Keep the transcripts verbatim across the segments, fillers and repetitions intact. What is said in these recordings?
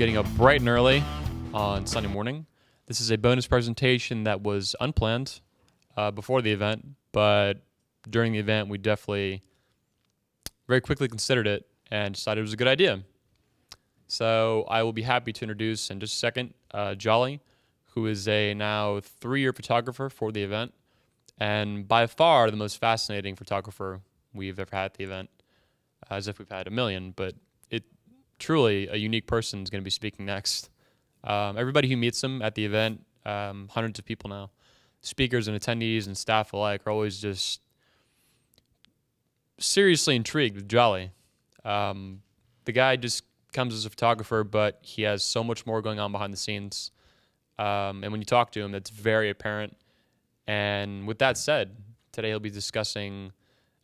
getting up bright and early on Sunday morning. This is a bonus presentation that was unplanned uh, before the event, but during the event we definitely very quickly considered it and decided it was a good idea. So I will be happy to introduce in just a second uh, Jolly, who is a now three-year photographer for the event, and by far the most fascinating photographer we've ever had at the event, as if we've had a million, but it truly a unique person is going to be speaking next. Um, everybody who meets him at the event, um, hundreds of people now, speakers and attendees and staff alike, are always just seriously intrigued with Jolly. Um, the guy just comes as a photographer, but he has so much more going on behind the scenes. Um, and when you talk to him, that's very apparent. And with that said, today he'll be discussing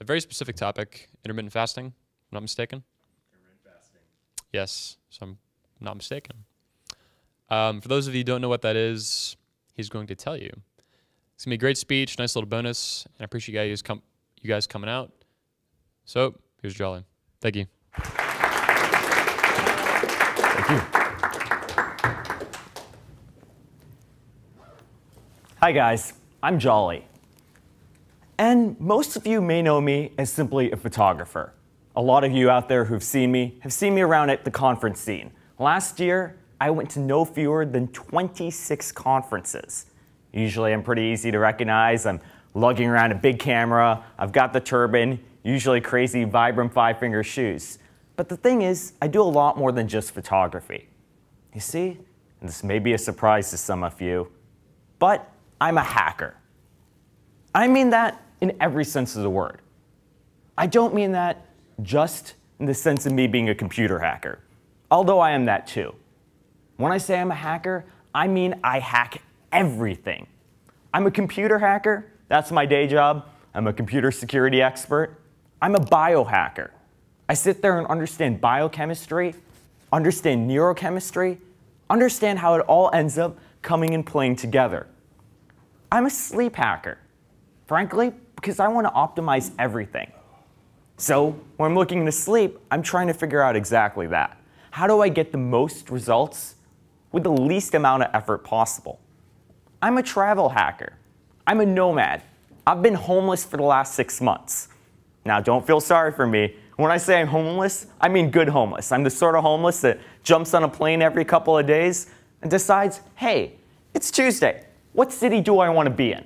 a very specific topic, intermittent fasting, if I'm not mistaken. Intermittent fasting. Yes, so I'm not mistaken. Um, for those of you who don't know what that is, he's going to tell you. It's going to be a great speech, nice little bonus, and I appreciate you guys, com you guys coming out. So, here's Jolly. Thank you. Thank you. Hi guys, I'm Jolly. And most of you may know me as simply a photographer. A lot of you out there who've seen me have seen me around at the conference scene. Last year, I went to no fewer than twenty-six conferences. Usually I'm pretty easy to recognize. I'm lugging around a big camera, I've got the turban, usually crazy Vibram five-finger shoes. But the thing is, I do a lot more than just photography. You see, and this may be a surprise to some of you, but I'm a hacker. I mean that in every sense of the word. I don't mean that just in the sense of me being a computer hacker, although I am that too. When I say I'm a hacker, I mean I hack everything. I'm a computer hacker, that's my day job. I'm a computer security expert. I'm a biohacker. I sit there and understand biochemistry, understand neurochemistry, understand how it all ends up coming and playing together. I'm a sleep hacker, frankly, because I want to optimize everything. So when I'm looking to sleep, I'm trying to figure out exactly that. How do I get the most results with the least amount of effort possible? I'm a travel hacker. I'm a nomad. I've been homeless for the last six months. Now, don't feel sorry for me. When I say I'm homeless, I mean good homeless. I'm the sort of homeless that jumps on a plane every couple of days and decides, hey, it's Tuesday. What city do I want to be in?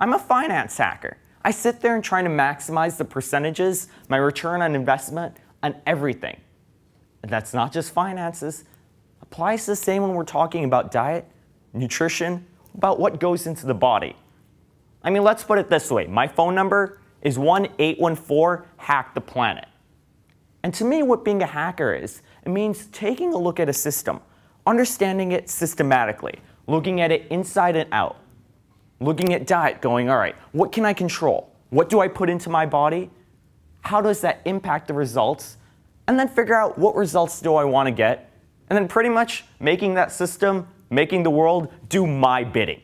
I'm a finance hacker. I sit there and try to maximize the percentages, my return on investment, on everything. And that's not just finances. Applies the same when we're talking about diet, nutrition, about what goes into the body. I mean, let's put it this way. My phone number is one eight one four hack the planet. And to me, what being a hacker is, it means taking a look at a system, understanding it systematically, looking at it inside and out, looking at diet, going, all right, what can I control? What do I put into my body? How does that impact the results? And then figure out what results do I want to get? And then pretty much making that system, making the world do my bidding.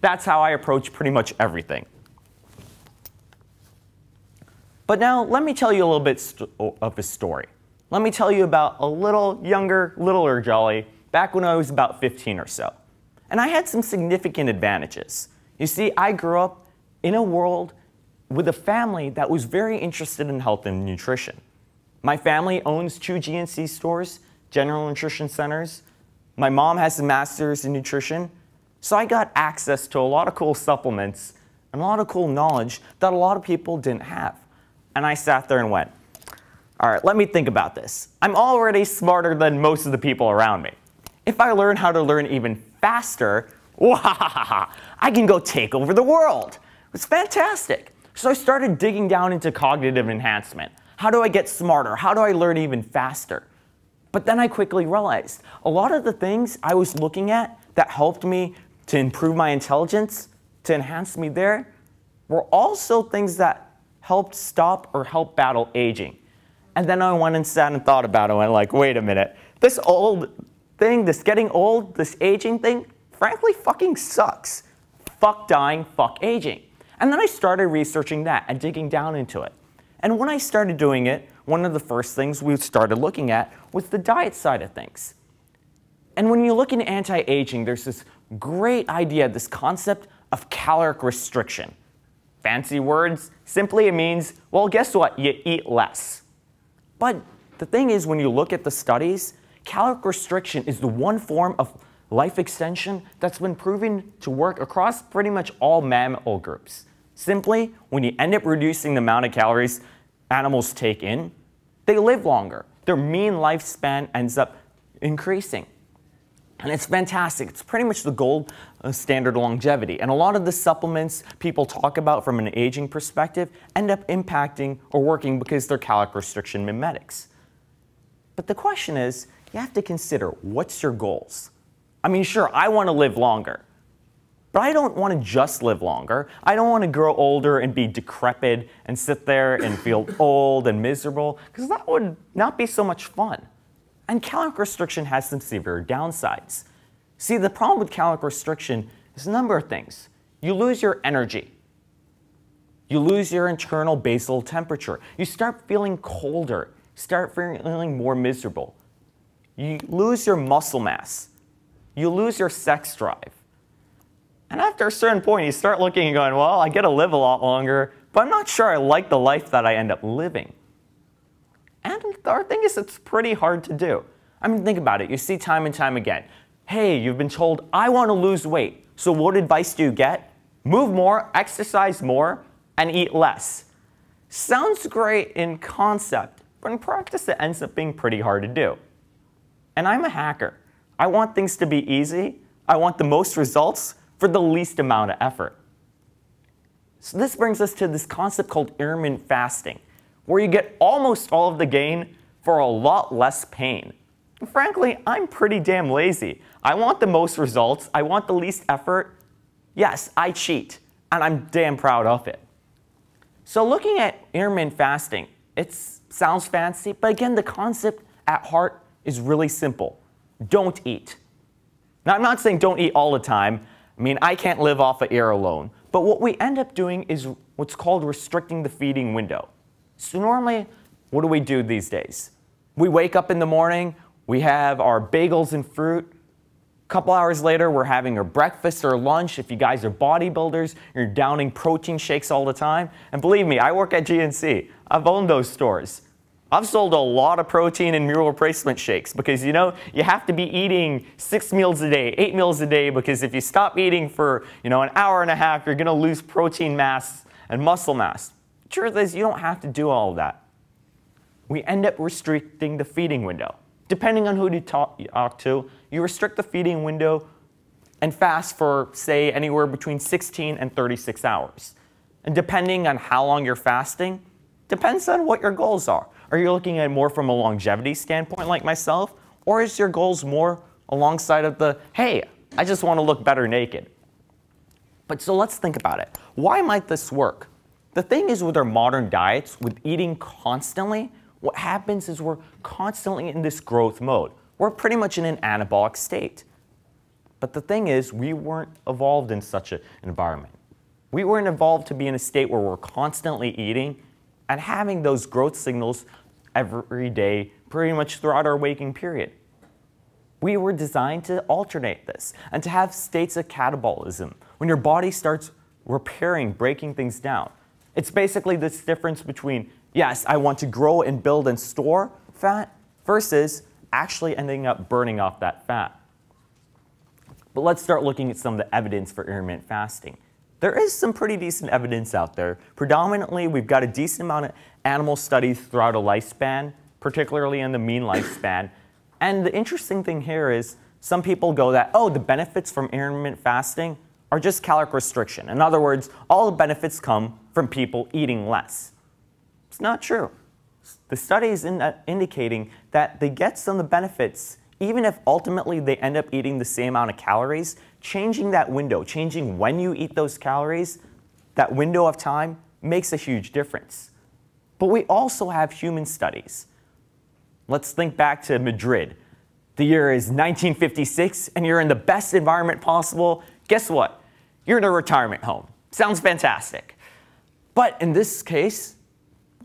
That's how I approach pretty much everything. But now let me tell you a little bit of a story. Let me tell you about a little younger, littler Jolly back when I was about fifteen or so. And I had some significant advantages. You see, I grew up in a world with a family that was very interested in health and nutrition. My family owns two G N C stores, general nutrition centers. My mom has a master's in nutrition. So I got access to a lot of cool supplements and a lot of cool knowledge that a lot of people didn't have. And I sat there and went, all right, let me think about this. I'm already smarter than most of the people around me. If I learn how to learn even faster, wahahaha, I can go take over the world. It's fantastic. So I started digging down into cognitive enhancement. How do I get smarter? How do I learn even faster? But then I quickly realized a lot of the things I was looking at that helped me to improve my intelligence, to enhance me there, were also things that helped stop or help battle aging. And then I went and sat and thought about it and went like, wait a minute, this old thing, this getting old, this aging thing, frankly fucking sucks. Fuck dying, fuck aging. And then I started researching that and digging down into it. And when I started doing it, one of the first things we started looking at was the diet side of things. And when you look into anti-aging, there's this great idea, this concept of caloric restriction. Fancy words, simply it means, well, guess what, you eat less. But the thing is, when you look at the studies, caloric restriction is the one form of life extension that's been proven to work across pretty much all mammal groups. Simply, when you end up reducing the amount of calories animals take in, they live longer. Their mean lifespan ends up increasing. And it's fantastic. It's pretty much the gold standard longevity. And a lot of the supplements people talk about from an aging perspective end up impacting or working because they're caloric restriction mimetics. But the question is, you have to consider, what's your goals? I mean, sure, I want to live longer, but I don't want to just live longer. I don't want to grow older and be decrepit and sit there and feel old and miserable, because that would not be so much fun. And caloric restriction has some severe downsides. See, the problem with caloric restriction is a number of things. You lose your energy. You lose your internal basal temperature. You start feeling colder. Start feeling more miserable. You lose your muscle mass. You lose your sex drive. And after a certain point, you start looking and going, well, I get to live a lot longer, but I'm not sure I like the life that I end up living. And our thing is, it's pretty hard to do. I mean, think about it. You see time and time again. Hey, you've been told, I want to lose weight. So what advice do you get? Move more, exercise more, and eat less. Sounds great in concept, but in practice, it ends up being pretty hard to do. And I'm a hacker. I want things to be easy. I want the most results for the least amount of effort. So this brings us to this concept called intermittent fasting, where you get almost all of the gain for a lot less pain. And frankly, I'm pretty damn lazy. I want the most results. I want the least effort. Yes, I cheat, and I'm damn proud of it. So looking at intermittent fasting, it sounds fancy, but again, the concept at heart is really simple. Don't eat. Now, I'm not saying don't eat all the time. I mean, I can't live off of air alone. But what we end up doing is what's called restricting the feeding window. So normally, what do we do these days? We wake up in the morning, we have our bagels and fruit. A couple hours later, we're having our breakfast or lunch. If you guys are bodybuilders, you're downing protein shakes all the time. And believe me, I work at G N C. I've owned those stores. I've sold a lot of protein and meal replacement shakes because, you know, you have to be eating six meals a day, eight meals a day, because if you stop eating for, you know, an hour and a half, you're going to lose protein mass and muscle mass. Truth is, you don't have to do all that. We end up restricting the feeding window. Depending on who you talk to, you restrict the feeding window and fast for, say, anywhere between sixteen and thirty-six hours. And depending on how long you're fasting, depends on what your goals are. Are you looking at more from a longevity standpoint like myself, or is your goals more alongside of the, hey, I just want to look better naked? But so let's think about it. Why might this work? The thing is, with our modern diets, with eating constantly, what happens is we're constantly in this growth mode. We're pretty much in an anabolic state. But the thing is, we weren't evolved in such an environment. We weren't evolved to be in a state where we're constantly eating and having those growth signals every day, pretty much throughout our waking period. We were designed to alternate this and to have states of catabolism, when your body starts repairing, breaking things down. It's basically this difference between, yes, I want to grow and build and store fat, versus actually ending up burning off that fat. But let's start looking at some of the evidence for intermittent fasting. There is some pretty decent evidence out there. Predominantly, we've got a decent amount of animal studies throughout a lifespan, particularly in the mean lifespan. And the interesting thing here is some people go that, oh, the benefits from intermittent fasting are just caloric restriction. In other words, all the benefits come from people eating less. It's not true. The study is in, uh, indicating that they get some of the benefits even if ultimately they end up eating the same amount of calories. Changing that window, changing when you eat those calories, that window of time, makes a huge difference. But we also have human studies. Let's think back to Madrid. The year is nineteen fifty-six and you're in the best environment possible. Guess what? You're in a retirement home. Sounds fantastic. But in this case,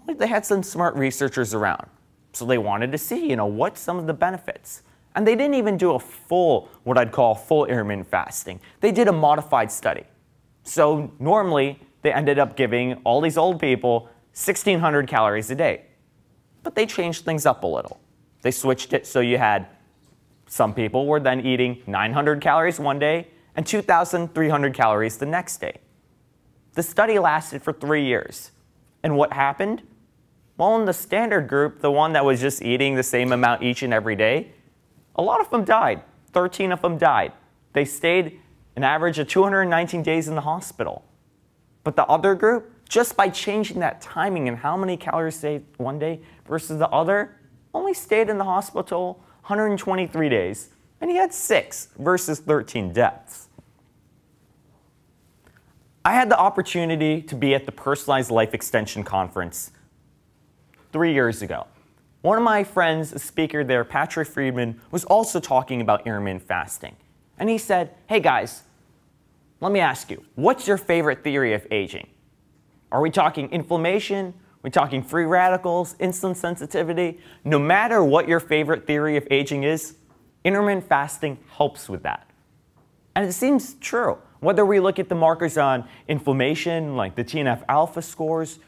they had some smart researchers around. So they wanted to see, you know, what's some of the benefits. And they didn't even do a full, what I'd call full intermittent fasting. They did a modified study. So normally they ended up giving all these old people sixteen hundred calories a day. But they changed things up a little. They switched it so you had some people were then eating nine hundred calories one day and two thousand three hundred calories the next day. The study lasted for three years. And what happened? Well, in the standard group, the one that was just eating the same amount each and every day, a lot of them died. thirteen of them died. They stayed an average of two hundred nineteen days in the hospital. But the other group, just by changing that timing and how many calories they ate one day versus the other, only stayed in the hospital one hundred twenty-three days, and he had six versus thirteen deaths. I had the opportunity to be at the Personalized Life Extension Conference three years ago. One of my friends, a speaker there, Patrick Friedman, was also talking about intermittent fasting. And he said, hey guys, let me ask you, what's your favorite theory of aging? Are we talking inflammation? Are we talking free radicals, insulin sensitivity? No matter what your favorite theory of aging is, intermittent fasting helps with that. And it seems true. Whether we look at the markers on inflammation, like the T N F alpha scores,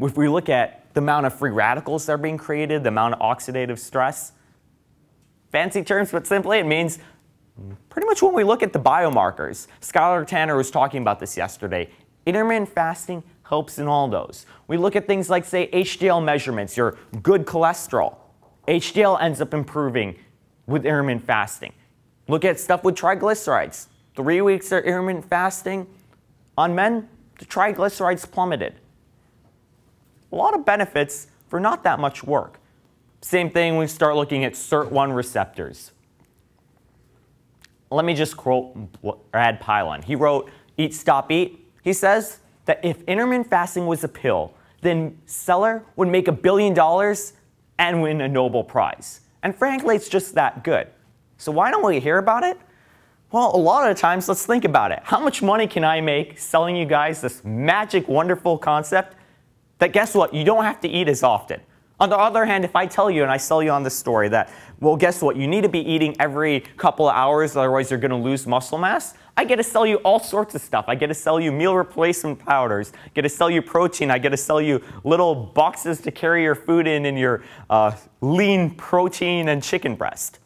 if we look at the amount of free radicals that are being created, the amount of oxidative stress, fancy terms, but simply it means pretty much when we look at the biomarkers. Skylar Tanner was talking about this yesterday. Intermittent fasting helps in all those. We look at things like, say, H D L measurements, your good cholesterol. H D L ends up improving with intermittent fasting. Look at stuff with triglycerides. Three weeks of intermittent fasting, on men, the triglycerides plummeted. A lot of benefits for not that much work. Same thing when we start looking at S I R T one receptors. Let me just quote Brad Pilon. He wrote Eat Stop Eat. He says that if intermittent fasting was a pill, then Seller would make a billion dollars and win a Nobel Prize. And frankly, it's just that good. So why don't we hear about it? Well, a lot of the times, let's think about it. How much money can I make selling you guys this magic, wonderful concept that, guess what, you don't have to eat as often? On the other hand, if I tell you and I sell you on this story that, well, guess what, you need to be eating every couple of hours, otherwise you're going to lose muscle mass, I get to sell you all sorts of stuff. I get to sell you meal replacement powders, I get to sell you protein, I get to sell you little boxes to carry your food in and your uh, lean protein and chicken breast.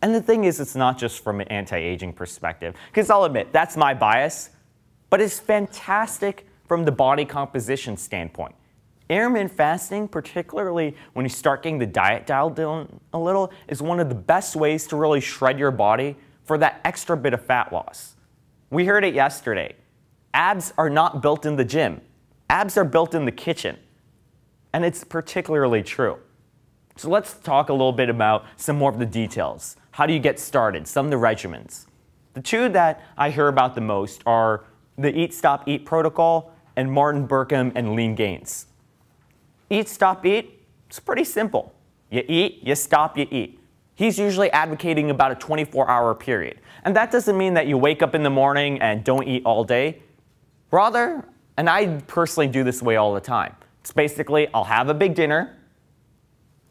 And the thing is, it's not just from an anti-aging perspective, because I'll admit, that's my bias, but it's fantastic from the body composition standpoint. Intermittent fasting, particularly when you start getting the diet dialed down a little, is one of the best ways to really shred your body for that extra bit of fat loss. We heard it yesterday. Abs are not built in the gym. Abs are built in the kitchen. And it's particularly true. So let's talk a little bit about some more of the details. How do you get started? Some of the regimens. The two that I hear about the most are the Eat Stop Eat protocol and Martin Berkhan and Lean Gains. Eat, Stop, Eat, it's pretty simple. You eat, you stop, you eat. He's usually advocating about a twenty-four hour period. And that doesn't mean that you wake up in the morning and don't eat all day. Rather, and I personally do this way all the time, it's basically I'll have a big dinner,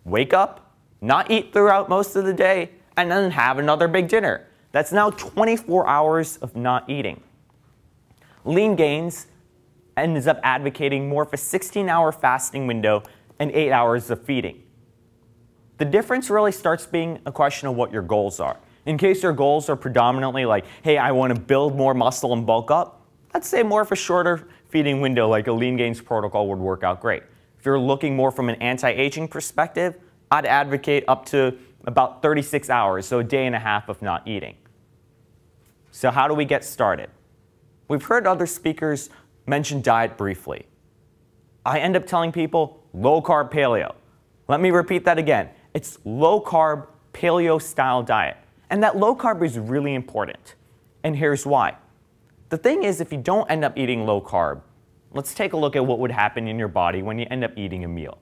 wake up, not eat throughout most of the day, and then have another big dinner. That's now twenty-four hours of not eating. Lean Gains ends up advocating more of a sixteen hour fasting window and eight hours of feeding. The difference really starts being a question of what your goals are. In case your goals are predominantly like, hey, I want to build more muscle and bulk up, I'd say more of a shorter feeding window like a Lean Gains protocol would work out great. If you're looking more from an anti-aging perspective, I'd advocate up to about thirty-six hours, so a day and a half of not eating. So how do we get started? We've heard other speakers mention diet briefly. I end up telling people low-carb paleo. Let me repeat that again. It's low-carb paleo-style diet. And that low-carb is really important. And here's why. The thing is, if you don't end up eating low-carb, let's take a look at what would happen in your body when you end up eating a meal.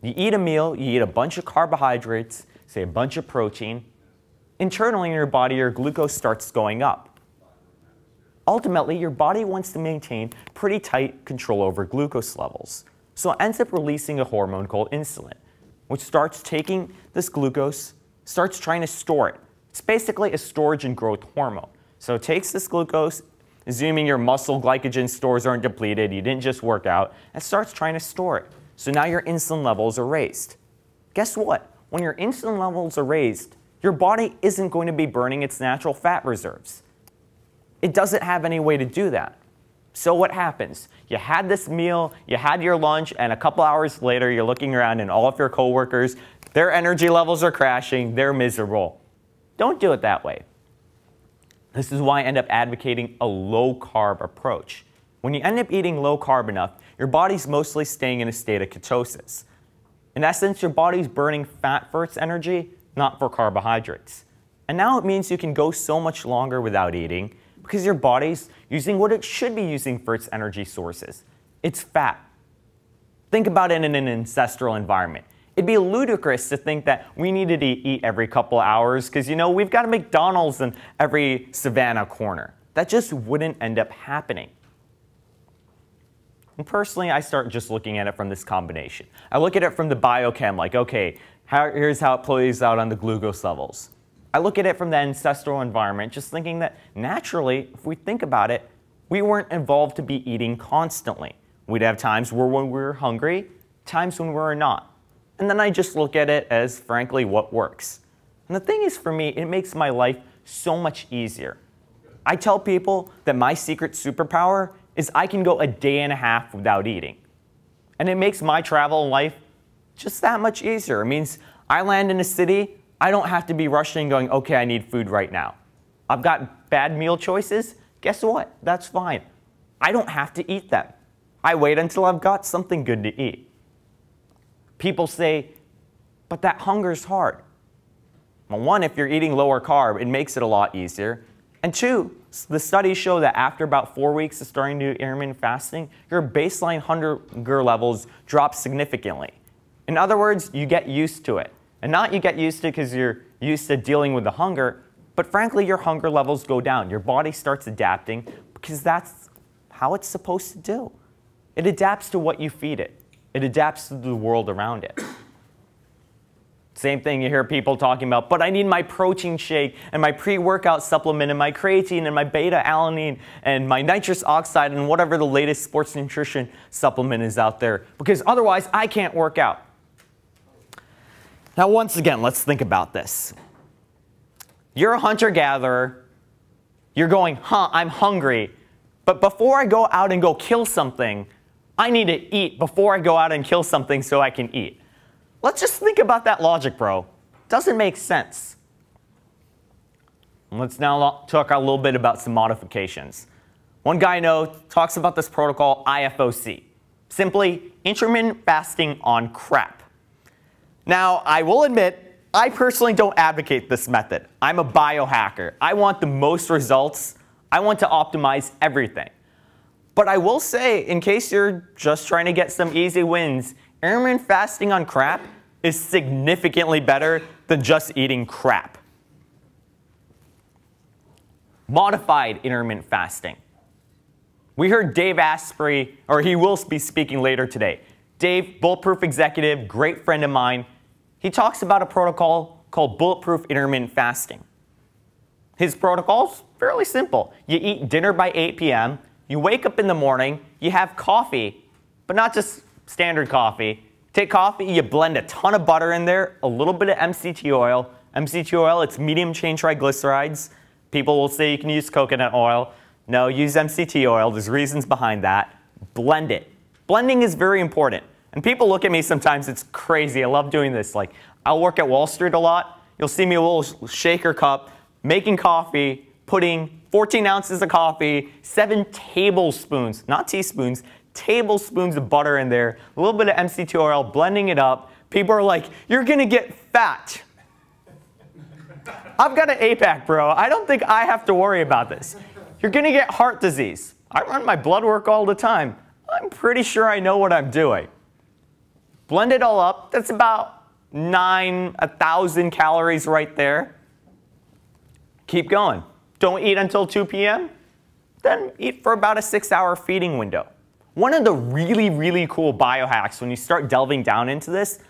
You eat a meal, you eat a bunch of carbohydrates, say a bunch of protein. Internally in your body, your glucose starts going up. Ultimately, your body wants to maintain pretty tight control over glucose levels, so it ends up releasing a hormone called insulin, which starts taking this glucose, starts trying to store it. It's basically a storage and growth hormone. So it takes this glucose, assuming your muscle glycogen stores aren't depleted, you didn't just work out, and starts trying to store it. So now your insulin levels are raised. Guess what? When your insulin levels are raised, your body isn't going to be burning its natural fat reserves. It doesn't have any way to do that. So what happens? You had this meal, you had your lunch, and a couple hours later you're looking around and all of your coworkers, their energy levels are crashing, they're miserable. Don't do it that way. This is why I end up advocating a low-carb approach. When you end up eating low-carb enough, your body's mostly staying in a state of ketosis. In essence, your body's burning fat for its energy, not for carbohydrates. And now it means you can go so much longer without eating because your body's using what it should be using for its energy sources. It's fat. Think about it in an ancestral environment. It'd be ludicrous to think that we needed to eat every couple hours because, you know, we've got a McDonald's in every savannah corner. That just wouldn't end up happening. And personally, I start just looking at it from this combination. I look at it from the biochem, like, okay, how, here's how it plays out on the glucose levels. I look at it from the ancestral environment, just thinking that naturally, if we think about it, we weren't evolved to be eating constantly. We'd have times where when we were hungry, times when we were not. And then I just look at it as, frankly, what works. And the thing is, for me, it makes my life so much easier. I tell people that my secret superpower is I can go a day and a half without eating. And it makes my travel life just that much easier. It means I land in a city, I don't have to be rushing and going, okay, I need food right now. I've got bad meal choices. Guess what? That's fine. I don't have to eat them. I wait until I've got something good to eat. People say, but that hunger's hard. Well, one, if you're eating lower carb, it makes it a lot easier. And two, the studies show that after about four weeks of starting to do intermittent fasting, your baseline hunger levels drop significantly. In other words, you get used to it. And not you get used to it because you're used to dealing with the hunger, but frankly, your hunger levels go down. Your body starts adapting because that's how it's supposed to do. It adapts to what you feed it. It adapts to the world around it. Same thing you hear people talking about, but I need my protein shake and my pre-workout supplement and my creatine and my beta-alanine and my nitrous oxide and whatever the latest sports nutrition supplement is out there, because otherwise I can't work out. Now once again, let's think about this. You're a hunter-gatherer, you're going, huh, I'm hungry, but before I go out and go kill something, I need to eat before I go out and kill something so I can eat. Let's just think about that logic, bro. Doesn't make sense. Let's now talk a little bit about some modifications. One guy I know talks about this protocol I F O C, simply intermittent fasting on crap. Now, I will admit, I personally don't advocate this method. I'm a biohacker. I want the most results. I want to optimize everything. But I will say, in case you're just trying to get some easy wins, intermittent fasting on crap is significantly better than just eating crap. Modified intermittent fasting. We heard Dave Asprey, or he will be speaking later today. Dave, Bulletproof Executive, great friend of mine, he talks about a protocol called Bulletproof Intermittent Fasting. His protocol's fairly simple. You eat dinner by eight p m, you wake up in the morning, you have coffee, but not just standard coffee. Take coffee, you blend a ton of butter in there, a little bit of M C T oil. M C T oil, it's medium chain triglycerides. People will say you can use coconut oil. No, use M C T oil. There's reasons behind that. Blend it. Blending is very important. And people look at me sometimes, it's crazy. I love doing this. Like, I'll work at Wall Street a lot. You'll see me a little shaker cup, making coffee, putting fourteen ounces of coffee, seven tablespoons, not teaspoons, tablespoons of butter in there, a little bit of M C T oil, blending it up. People are like, you're gonna get fat. I've got an eight pack, bro. I don't think I have to worry about this. You're gonna get heart disease. I run my blood work all the time. I'm pretty sure I know what I'm doing. Blend it all up. That's about nine, a thousand calories right there. Keep going. Don't eat until two p m then eat for about a six hour feeding window. One of the really, really cool biohacks when you start delving down into this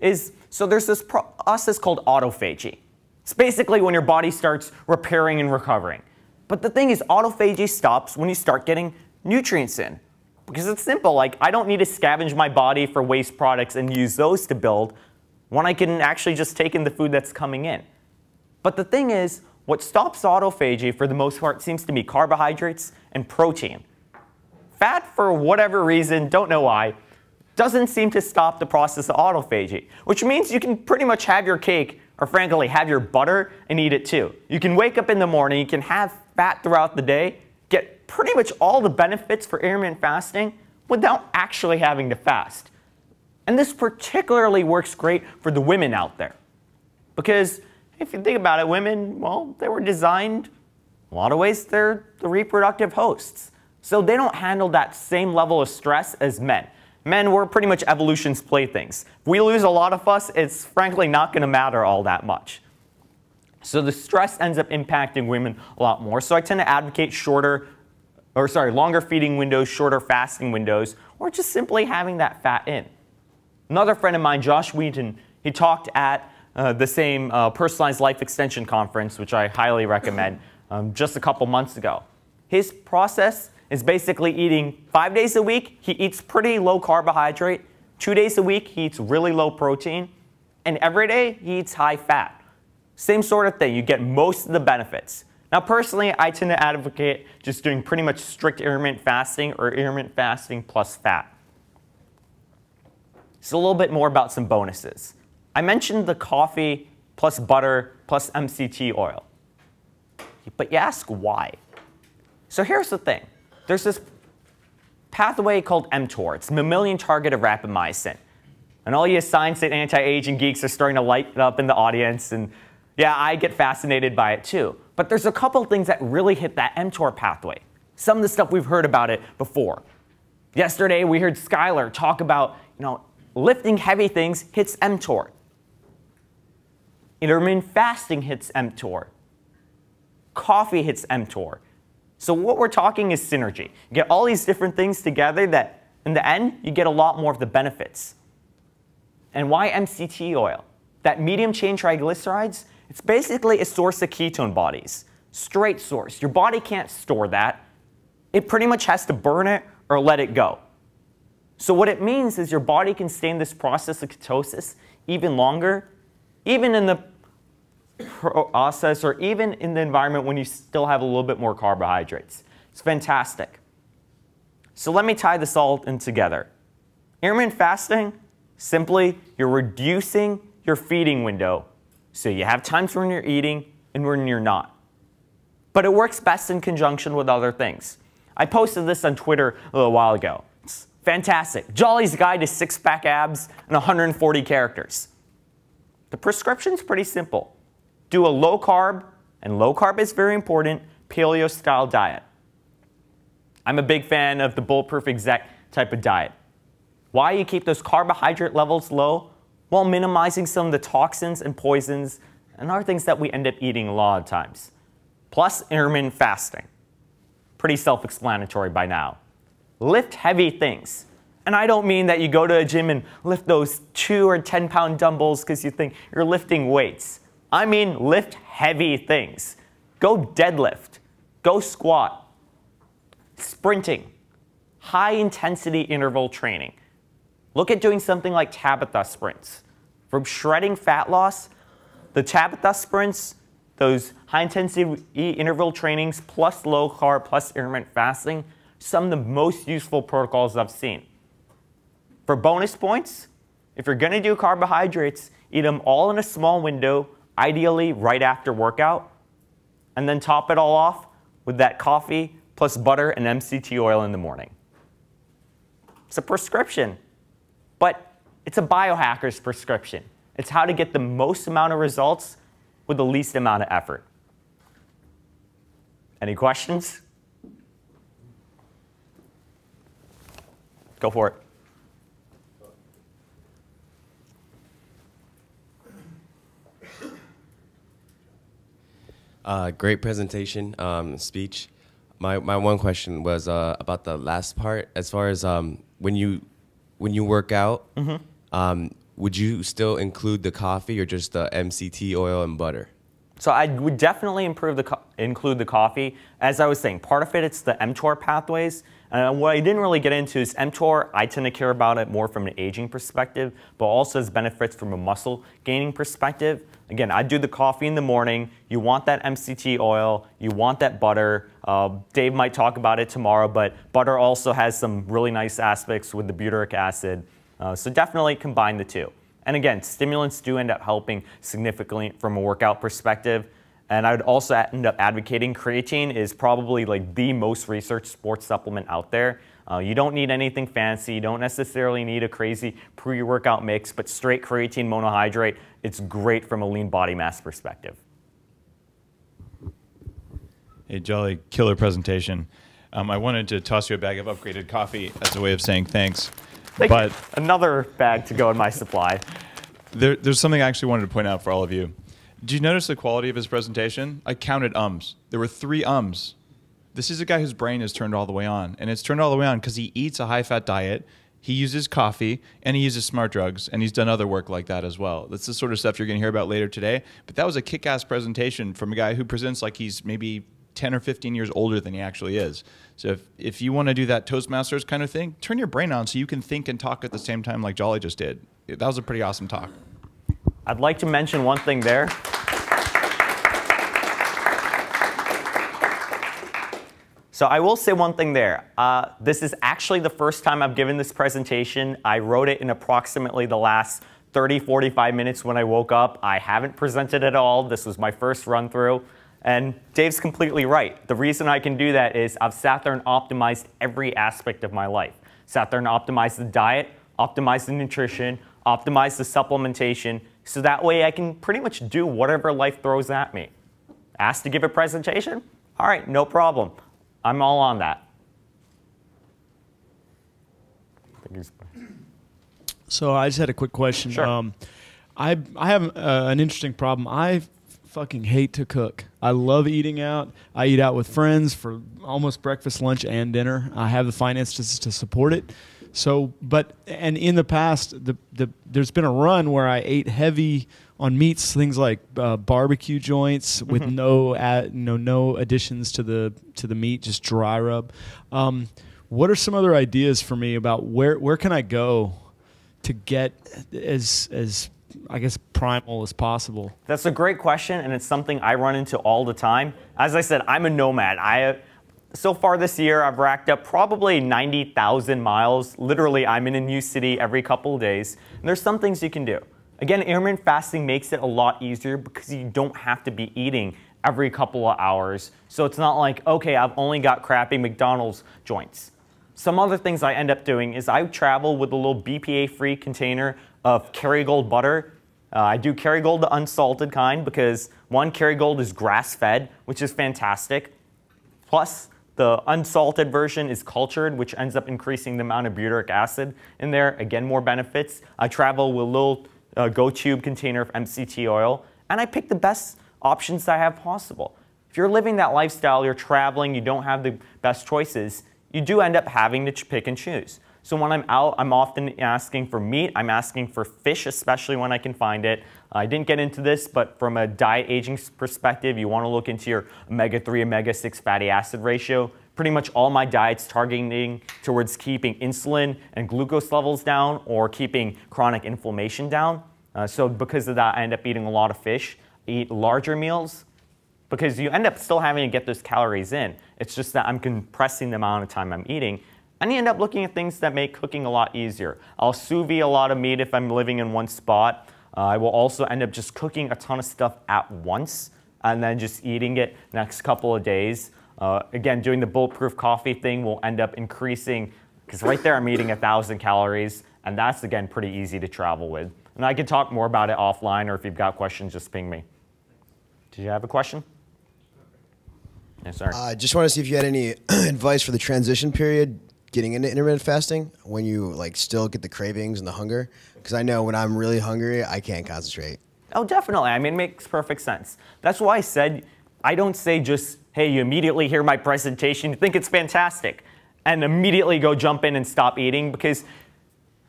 is, so there's this process called autophagy. It's basically when your body starts repairing and recovering. But the thing is, autophagy stops when you start getting nutrients in. Because it's simple, like I don't need to scavenge my body for waste products and use those to build when I can actually just take in the food that's coming in. But the thing is, what stops autophagy for the most part seems to be carbohydrates and protein. Fat, for whatever reason, don't know why, doesn't seem to stop the process of autophagy, which means you can pretty much have your cake, or frankly, have your butter and eat it too. You can wake up in the morning, you can have fat throughout the day, get pretty much all the benefits for intermittent fasting without actually having to fast. And this particularly works great for the women out there. Because if you think about it, women, well, they were designed, a lot of ways, they're the reproductive hosts. So they don't handle that same level of stress as men. Men, we're pretty much evolution's playthings. If we lose a lot of us, it's frankly not going to matter all that much. So the stress ends up impacting women a lot more. So I tend to advocate shorter, or sorry, longer feeding windows, shorter fasting windows, or just simply having that fat in. Another friend of mine, Josh Wheaton, he talked at uh, the same uh, Personalized Life Extension Conference, which I highly recommend, um, just a couple months ago. His process is basically eating five days a week, he eats pretty low carbohydrate, two days a week he eats really low protein, and every day he eats high fat. Same sort of thing, you get most of the benefits. Now personally, I tend to advocate just doing pretty much strict intermittent fasting or intermittent fasting plus fat. So a little bit more about some bonuses. I mentioned the coffee plus butter plus M C T oil, but you ask why. So here's the thing. There's this pathway called mTOR. It's mammalian target of rapamycin. And all you science and anti-aging geeks are starting to light up in the audience. And yeah, I get fascinated by it too. But there's a couple things that really hit that mTOR pathway. Some of the stuff we've heard about it before. Yesterday, we heard Skylar talk about, you know, lifting heavy things hits mTOR. Intermittent fasting hits mTOR. Coffee hits mTOR. So what we're talking is synergy. You get all these different things together that in the end, you get a lot more of the benefits. And why M C T oil? That medium chain triglycerides, it's basically a source of ketone bodies. Straight source. Your body can't store that. It pretty much has to burn it or let it go. So what it means is your body can stay in this process of ketosis even longer, even in the process or even in the environment when you still have a little bit more carbohydrates. It's fantastic. So let me tie this all in together. Intermittent fasting, simply you're reducing your feeding window. So you have times when you're eating and when you're not. But it works best in conjunction with other things. I posted this on Twitter a little while ago. It's fantastic. Jolly's Guide to Six-Pack Abs in one hundred forty characters. The prescription's pretty simple. Do a low carb, and low carb is very important, paleo style diet. I'm a big fan of the Bulletproof Exec type of diet. Why you keep those carbohydrate levels low? While minimizing some of the toxins and poisons and other things that we end up eating a lot of times. Plus intermittent fasting. Pretty self-explanatory by now. Lift heavy things. And I don't mean that you go to a gym and lift those two or ten pound dumbbells because you think you're lifting weights. I mean lift heavy things. Go deadlift, go squat, sprinting, high intensity interval training. Look at doing something like Tabata sprints. From shredding fat loss, the Tabata sprints, those high intensity interval trainings plus low carb plus intermittent fasting, some of the most useful protocols I've seen. For bonus points, if you're gonna do carbohydrates, eat them all in a small window, ideally right after workout, and then top it all off with that coffee plus butter and M C T oil in the morning. It's a prescription, but it's a biohacker's prescription. It's how to get the most amount of results with the least amount of effort. Any questions? Go for it. Uh, great presentation, um, speech. my my one question was uh, about the last part. As far as um, when you when you work out, mm-hmm. um, would you still include the coffee or just the M C T oil and butter? So I would definitely improve the co include the coffee. As I was saying, part of it, it's the mTOR pathways. Uh, what I didn't really get into is mTOR. I tend to care about it more from an aging perspective, but also has benefits from a muscle gaining perspective. Again, I do the coffee in the morning. You want that M C T oil. You want that butter. Uh, Dave might talk about it tomorrow, but butter also has some really nice aspects with the butyric acid. Uh, so definitely combine the two. And again, stimulants do end up helping significantly from a workout perspective. And I would also end up advocating creatine is probably like the most researched sports supplement out there. Uh, you don't need anything fancy. You don't necessarily need a crazy pre-workout mix, but straight creatine monohydrate, it's great from a lean body mass perspective. Hey, Jolly, killer presentation. Um, I wanted to toss you a bag of upgraded coffee as a way of saying thanks. Thank but you. Another bag to go in my supply. There, there's something I actually wanted to point out for all of you. Did you notice the quality of his presentation? I counted ums. There were three ums. This is a guy whose brain is turned all the way on. And it's turned all the way on because he eats a high-fat diet, he uses coffee, and he uses smart drugs. And he's done other work like that as well. That's the sort of stuff you're going to hear about later today. But that was a kick-ass presentation from a guy who presents like he's maybe ten or fifteen years older than he actually is. So if, if you want to do that Toastmasters kind of thing, turn your brain on so you can think and talk at the same time like Jolly just did. That was a pretty awesome talk. I'd like to mention one thing there. So I will say one thing there. Uh, this is actually the first time I've given this presentation. I wrote it in approximately the last thirty, forty-five minutes when I woke up. I haven't presented at all. This was my first run through. And Dave's completely right. The reason I can do that is I've sat there and optimized every aspect of my life. Sat there and optimized the diet, optimized the nutrition, optimized the supplementation, so that way I can pretty much do whatever life throws at me. Asked to give a presentation? All right, no problem. I'm all on that. So I just had a quick question. Sure. Um, I, I have uh, an interesting problem. I fucking hate to cook. I love eating out. I eat out with friends for almost breakfast, lunch, and dinner. I have the finances to support it. So, but, and in the past, the, the, there's been a run where I ate heavy on meats, things like uh, barbecue joints with mm-hmm. no, ad, no, no additions to the, to the meat, just dry rub. Um, what are some other ideas for me about where, where can I go to get as, as, I guess, primal as possible? That's a great question, and it's something I run into all the time. As I said, I'm a nomad. I So far this year, I've racked up probably ninety thousand miles. Literally, I'm in a new city every couple of days. And there's some things you can do. Again, intermittent fasting makes it a lot easier because you don't have to be eating every couple of hours. So it's not like, okay, I've only got crappy McDonald's joints. Some other things I end up doing is I travel with a little B P A-free container of Kerrygold butter. Uh, I do Kerrygold, the unsalted kind, because one, Kerrygold is grass-fed, which is fantastic. Plus, the unsalted version is cultured, which ends up increasing the amount of butyric acid in there. Again, more benefits. I travel with a little uh, go-tube container of M C T oil, and I pick the best options I have possible. If you're living that lifestyle, you're traveling, you don't have the best choices, you do end up having to pick and choose. So when I'm out, I'm often asking for meat. I'm asking for fish, especially when I can find it. I didn't get into this, but from a diet aging perspective, you want to look into your omega three, omega six fatty acid ratio. Pretty much all my diets targeting towards keeping insulin and glucose levels down or keeping chronic inflammation down. Uh, so because of that, I end up eating a lot of fish. I eat larger meals because you end up still having to get those calories in. It's just that I'm compressing the amount of time I'm eating. And you end up looking at things that make cooking a lot easier. I'll sous vide a lot of meat if I'm living in one spot. Uh, I will also end up just cooking a ton of stuff at once and then just eating it next couple of days. Uh, again, doing the bulletproof coffee thing will end up increasing, because right there I'm eating one thousand calories, and that's, again, pretty easy to travel with. And I can talk more about it offline, or if you've got questions, just ping me. Did you have a question? Yes, sir. I uh, just want to see if you had any advice for the transition period, getting into intermittent fasting when you like still get the cravings and the hunger, because I know when I'm really hungry, I can't concentrate. Oh, definitely. I mean, it makes perfect sense. That's why I said, I don't say just, hey, you immediately hear my presentation, you think it's fantastic, and immediately go jump in and stop eating. Because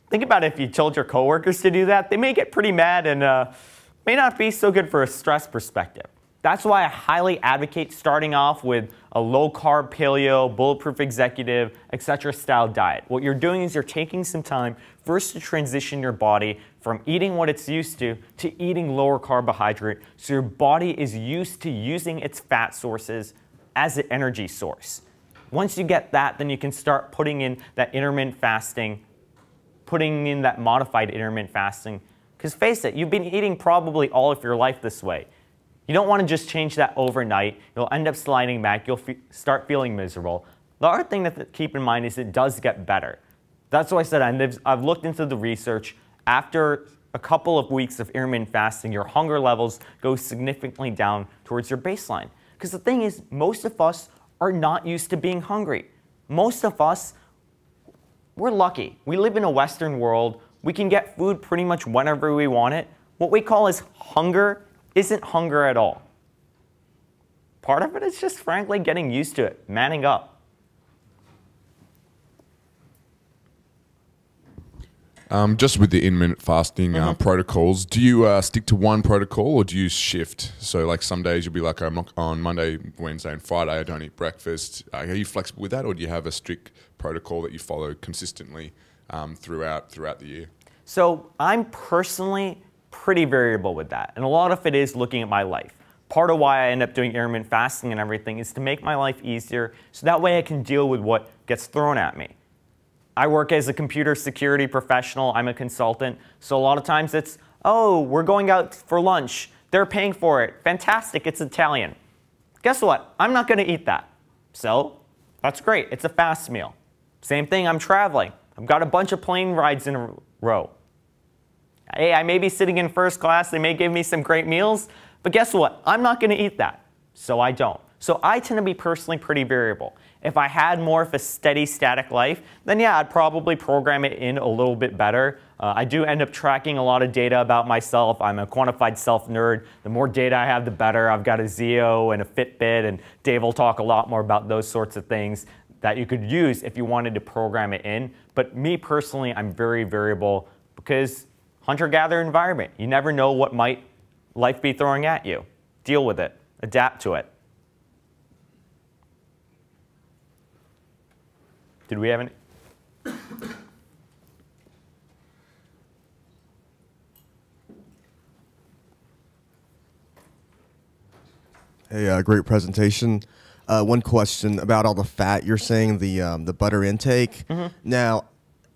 think about if you told your coworkers to do that, they may get pretty mad and uh, may not be so good for a stress perspective. That's why I highly advocate starting off with a low-carb, paleo, bulletproof executive, et cetera style diet. What you're doing is you're taking some time first to transition your body from eating what it's used to to eating lower carbohydrate, so your body is used to using its fat sources as an energy source. Once you get that, then you can start putting in that intermittent fasting, putting in that modified intermittent fasting. Because face it, you've been eating probably all of your life this way. You don't want to just change that overnight. You'll end up sliding back. You'll fe- start feeling miserable. The other thing to th- keep in mind is it does get better. That's why I said I've, I've looked into the research. After a couple of weeks of intermittent fasting, your hunger levels go significantly down towards your baseline. Because the thing is, most of us are not used to being hungry. Most of us, we're lucky. We live in a Western world. We can get food pretty much whenever we want it. What we call is hunger isn't hunger at all. Part of it is just frankly getting used to it, manning up. Um, just with the intermittent fasting mm-hmm. uh, protocols, do you uh, stick to one protocol or do you shift? So like some days you'll be like, I'm on Monday, Wednesday and Friday, I don't eat breakfast. Uh, are you flexible with that, or do you have a strict protocol that you follow consistently um, throughout throughout the year? So I'm personally pretty variable with that, and a lot of it is looking at my life. Part of why I end up doing intermittent fasting and everything is to make my life easier, so that way I can deal with what gets thrown at me. I work as a computer security professional, I'm a consultant, so a lot of times it's, oh, we're going out for lunch, they're paying for it, fantastic, it's Italian. Guess what? I'm not going to eat that. So that's great, it's a fast meal. Same thing, I'm traveling, I've got a bunch of plane rides in a row. Hey, I may be sitting in first class, they may give me some great meals, but guess what? I'm not going to eat that, so I don't. So I tend to be personally pretty variable. If I had more of a steady, static life, then yeah, I'd probably program it in a little bit better. Uh, I do end up tracking a lot of data about myself. I'm a quantified self nerd. The more data I have, the better. I've got a Zio and a Fitbit, and Dave will talk a lot more about those sorts of things that you could use if you wanted to program it in. But me personally, I'm very variable because hunter-gatherer environment. You never know what might life be throwing at you. Deal with it. Adapt to it. Did we have any? Hey, uh, great presentation. Uh, one question about all the fat. You're saying the um, the butter intake. Mm-hmm. Now.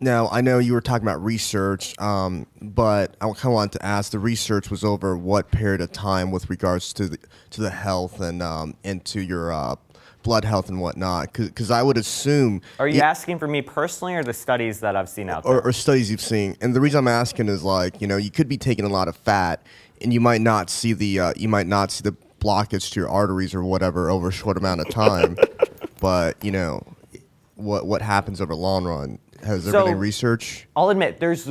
Now, I know you were talking about research, um, but I kind of wanted to ask, the research was over what period of time with regards to the, to the health and, um, and to your uh, blood health and whatnot? Because I would assume... Are you it, asking for me personally or the studies that I've seen out there? Or, or studies you've seen. And the reason I'm asking is, like, you know, you could be taking a lot of fat and you might not see the, uh, you might not see the blockage to your arteries or whatever over a short amount of time. But, you know, what, what happens over the long run? Has there so, been any research? I'll admit, there's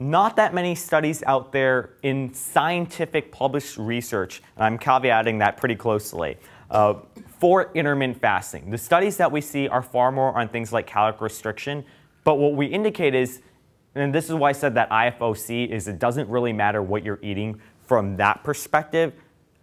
not that many studies out there in scientific published research, and I'm caveating that pretty closely, uh, for intermittent fasting. The studies that we see are far more on things like caloric restriction, but what we indicate is, and this is why I said that I F O C, is it doesn't really matter what you're eating from that perspective,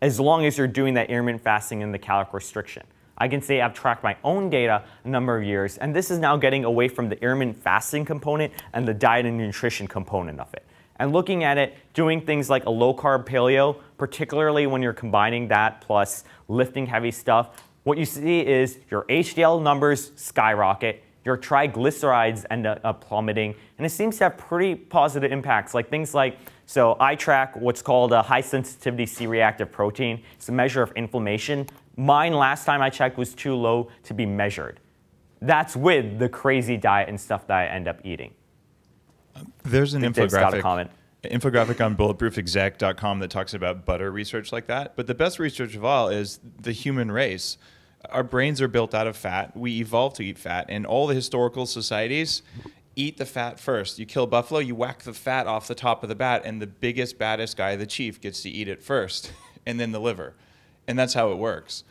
as long as you're doing that intermittent fasting and the caloric restriction. I can say I've tracked my own data a number of years, and this is now getting away from the intermittent fasting component and the diet and nutrition component of it. And looking at it, doing things like a low-carb paleo, particularly when you're combining that plus lifting heavy stuff, what you see is your H D L numbers skyrocket, your triglycerides end up plummeting, and it seems to have pretty positive impacts, like things like, so I track what's called a high-sensitivity C-reactive protein. It's a measure of inflammation. Mine, last time I checked, was too low to be measured. That's with the crazy diet and stuff that I end up eating. There's an infographic, infographic on Bulletproof Exec dot com that talks about butter research like that. But the best research of all is the human race. Our brains are built out of fat. We evolved to eat fat. And all the historical societies eat the fat first. You kill buffalo, you whack the fat off the top of the bat, and the biggest, baddest guy, the chief, gets to eat it first, and then the liver. And that's how it works.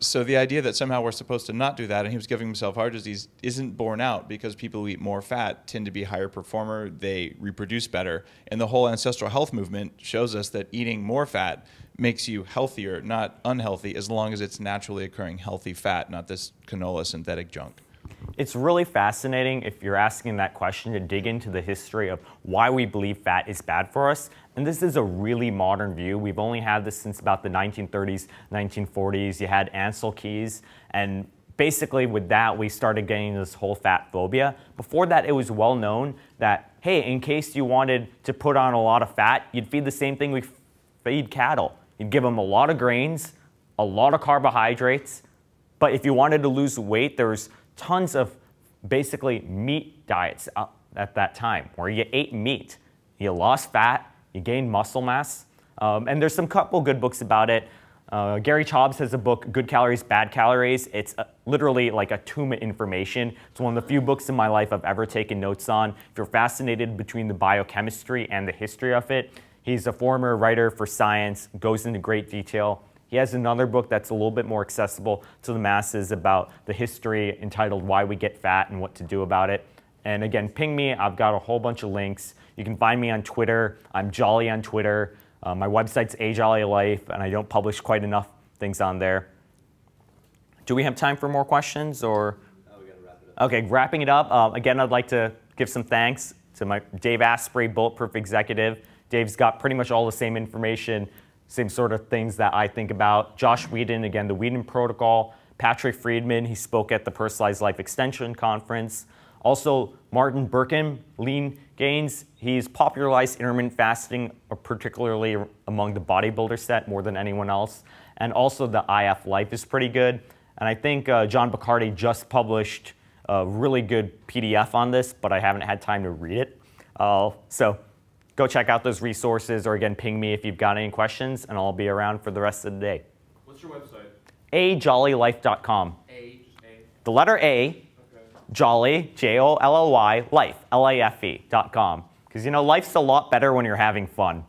So the idea that somehow we're supposed to not do that, and he was giving himself heart disease, isn't borne out, because people who eat more fat tend to be higher performer, they reproduce better. And the whole ancestral health movement shows us that eating more fat makes you healthier, not unhealthy, as long as it's naturally occurring healthy fat, not this canola synthetic junk. It's really fascinating, if you're asking that question, to dig into the history of why we believe fat is bad for us. And this is a really modern view. We've only had this since about the nineteen thirties, nineteen forties. You had Ansel Keys, and basically with that, we started getting this whole fat phobia. Before that, it was well known that, hey, in case you wanted to put on a lot of fat, you'd feed the same thing we feed cattle. You'd give them a lot of grains, a lot of carbohydrates, but if you wanted to lose weight, there's tons of basically meat diets at that time, where you ate meat, you lost fat, you gained muscle mass. Um, and there's some couple good books about it. Uh, Gary Taubes has a book, Good Calories, Bad Calories. It's a, literally like a tomb of information. It's one of the few books in my life I've ever taken notes on. If you're fascinated between the biochemistry and the history of it, he's a former writer for Science, goes into great detail. He has another book that's a little bit more accessible to the masses about the history, entitled Why We Get Fat and What to Do About It. And again, ping me. I've got a whole bunch of links. You can find me on Twitter. I'm Jolly on Twitter. Uh, my website's A Jolly Life, and I don't publish quite enough things on there. Do we have time for more questions? Or? Oh, we gotta wrap it up. Okay, wrapping it up. Um, again, I'd like to give some thanks to my Dave Asprey, Bulletproof Executive. Dave's got pretty much all the same information, same sort of things that I think about. Josh Wheaton, again, the Wheaton Protocol. Patrick Friedman, he spoke at the Personalized Life Extension Conference. Also, Martin Berkhan, Lean Gains. He's popularized intermittent fasting, particularly among the bodybuilder set, more than anyone else. And also the I F Life is pretty good. And I think uh, John Bacardi just published a really good P D F on this, but I haven't had time to read it. Uh, so. Go check out those resources, or again, ping me if you've got any questions, and I'll be around for the rest of the day. What's your website? A Jolly Life dot com. A, A. The letter A, okay. Jolly, J O L L Y, Life, L A F E dot com. Because you know, life's a lot better when you're having fun.